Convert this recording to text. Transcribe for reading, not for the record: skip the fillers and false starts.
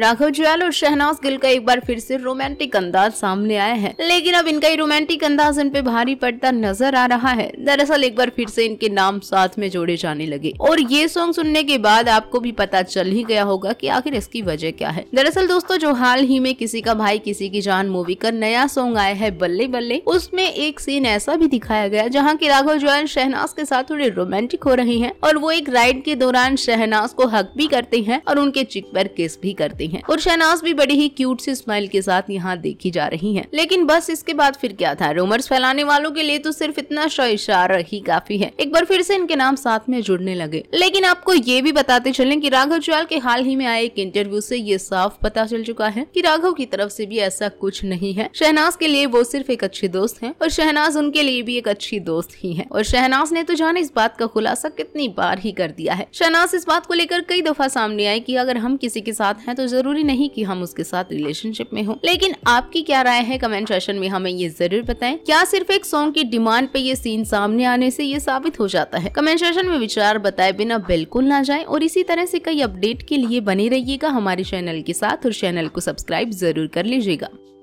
राघव जुयाल और शहनाज गिल का एक बार फिर से रोमांटिक अंदाज सामने आया है, लेकिन अब इनका ही रोमांटिक अंदाज इन पे भारी पड़ता नजर आ रहा है। दरअसल एक बार फिर से इनके नाम साथ में जोड़े जाने लगे और ये सॉन्ग सुनने के बाद आपको भी पता चल ही गया होगा कि आखिर इसकी वजह क्या है। दरअसल दोस्तों, जो हाल ही में किसी का भाई किसी की जान मूवी का नया सॉन्ग आया है बल्ले बल्ले, उसमें एक सीन ऐसा भी दिखाया गया जहाँ की राघव जुयाल शहनाज के साथ थोड़े रोमांटिक हो रही है और वो एक राइड के दौरान शहनाज को हक भी करते हैं और उनके चिक पर किस भी करते हैं और शहनाज भी बड़ी ही क्यूट सी स्माइल के साथ यहाँ देखी जा रही हैं। लेकिन बस इसके बाद फिर क्या था, रूमर्स फैलाने वालों के लिए तो सिर्फ इतना सा इशारा ही काफी है। एक बार फिर से इनके नाम साथ में जुड़ने लगे, लेकिन आपको ये भी बताते चलें कि राघव जुयाल के हाल ही में आए एक इंटरव्यू से ये साफ पता चल चुका है कि राघव की तरफ से भी ऐसा कुछ नहीं है। शहनाज के लिए वो सिर्फ एक अच्छी दोस्त है और शहनाज उनके लिए भी एक अच्छी दोस्त ही है। और शहनाज ने तो जाने इस बात का खुलासा कितनी बार ही कर दिया है। शहनाज इस बात को लेकर कई दफा सामने आई कि अगर हम किसी के साथ हैं तो जरूरी नहीं कि हम उसके साथ रिलेशनशिप में हो। लेकिन आपकी क्या राय है, कमेंट सेशन में हमें ये जरूर बताएं। क्या सिर्फ एक सॉन्ग की डिमांड पे ये सीन सामने आने से ये साबित हो जाता है? कमेंट सेशन में विचार बताए बिना बिल्कुल ना जाएं और इसी तरह से कई अपडेट के लिए बने रहिएगा हमारे चैनल के साथ और चैनल को सब्सक्राइब जरूर कर लीजिएगा।